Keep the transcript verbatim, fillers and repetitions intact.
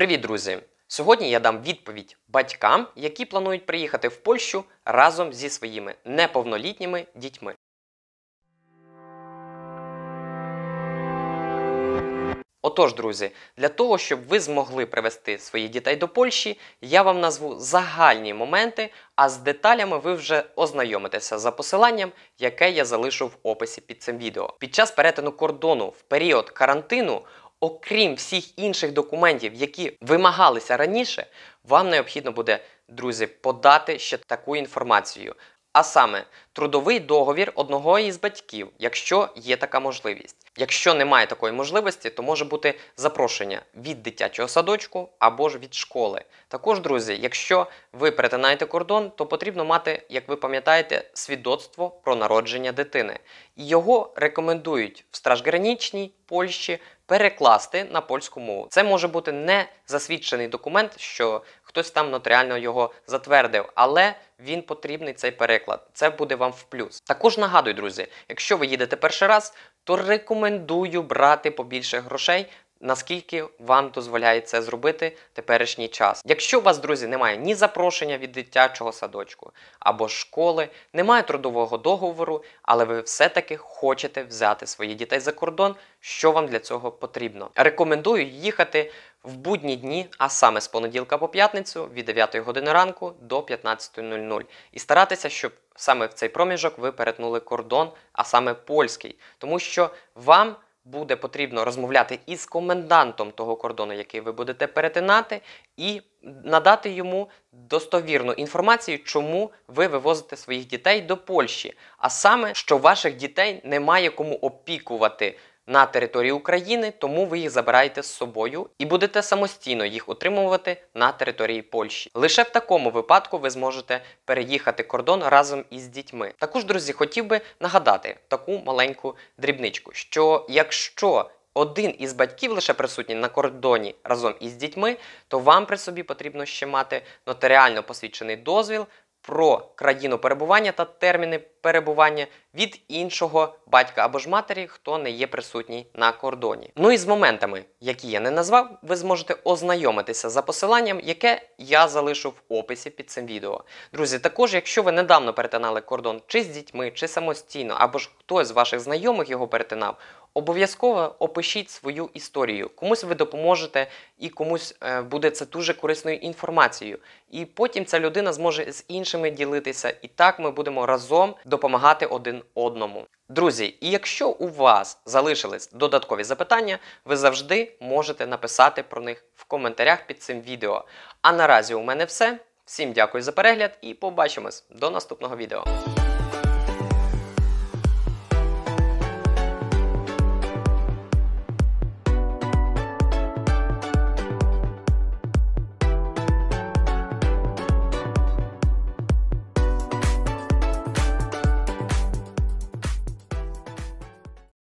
Привіт, друзі! Сьогодні я дам відповідь батькам, які планують приїхати в Польщу разом зі своїми неповнолітніми дітьми. Отож, друзі, для того, щоб ви змогли привезти своїх дітей до Польщі, я вам назву загальні моменти, а з деталями ви вже ознайомитеся за посиланням, яке я залишу в описі під цим відео. Під час перетину кордону в період карантину, окрім всіх інших документів, які вимагалися раніше, вам необхідно буде, друзі, подати ще таку інформацію. А саме, трудовий договір одного із батьків, якщо є така можливість. Якщо немає такої можливості, то може бути запрошення від дитячого садочку або ж від школи. Також, друзі, якщо ви перетинаєте кордон, то потрібно мати, як ви пам'ятаєте, свідоцтво про народження дитини. І його рекомендують в Страшгранічній Польщі перекласти на польську мову. Це може бути не засвідчений документ, що хтось там нотаріально його затвердив, але він потрібний, цей переклад. Це буде вам в плюс. Також нагадую, друзі, якщо ви їдете перший раз, то рекомендую брати побільше грошей, наскільки вам дозволяє це зробити теперішній час. Якщо у вас, друзі, немає ні запрошення від дитячого садочку або школи, немає трудового договору, але ви все-таки хочете взяти своїх дітей за кордон, що вам для цього потрібно? Рекомендую їхати в будні дні, а саме з понеділка по п'ятницю від дев'ятої години ранку до п'ятнадцятої нуль нуль. І старатися, щоб саме в цей проміжок ви перетнули кордон, а саме польський. Тому що вам буде потрібно розмовляти із комендантом того кордону, який ви будете перетинати, і надати йому достовірну інформацію, чому ви вивозите своїх дітей до Польщі. А саме, що ваших дітей немає кому опікувати на території України, тому ви їх забираєте з собою і будете самостійно їх утримувати на території Польщі. Лише в такому випадку ви зможете переїхати кордон разом із дітьми. Також, друзі, хотів би нагадати таку маленьку дрібничку, що якщо один із батьків лише присутній на кордоні разом із дітьми, то вам при собі потрібно ще мати нотаріально посвідчений дозвіл про країну перебування та терміни перебування від іншого батька або ж матері, хто не є присутній на кордоні. Ну і з моментами, які я не назвав, ви зможете ознайомитися за посиланням, яке я залишу в описі під цим відео. Друзі, також, якщо ви недавно перетинали кордон чи з дітьми, чи самостійно, або ж хтось з ваших знайомих його перетинав, обов'язково опишіть свою історію. Комусь ви допоможете і комусь е, буде це дуже корисною інформацією. І потім ця людина зможе з іншими ділитися, і так ми будемо разом допомагати один одному. Друзі, і якщо у вас залишились додаткові запитання, ви завжди можете написати про них в коментарях під цим відео. А наразі у мене все. Всім дякую за перегляд і побачимось до наступного відео.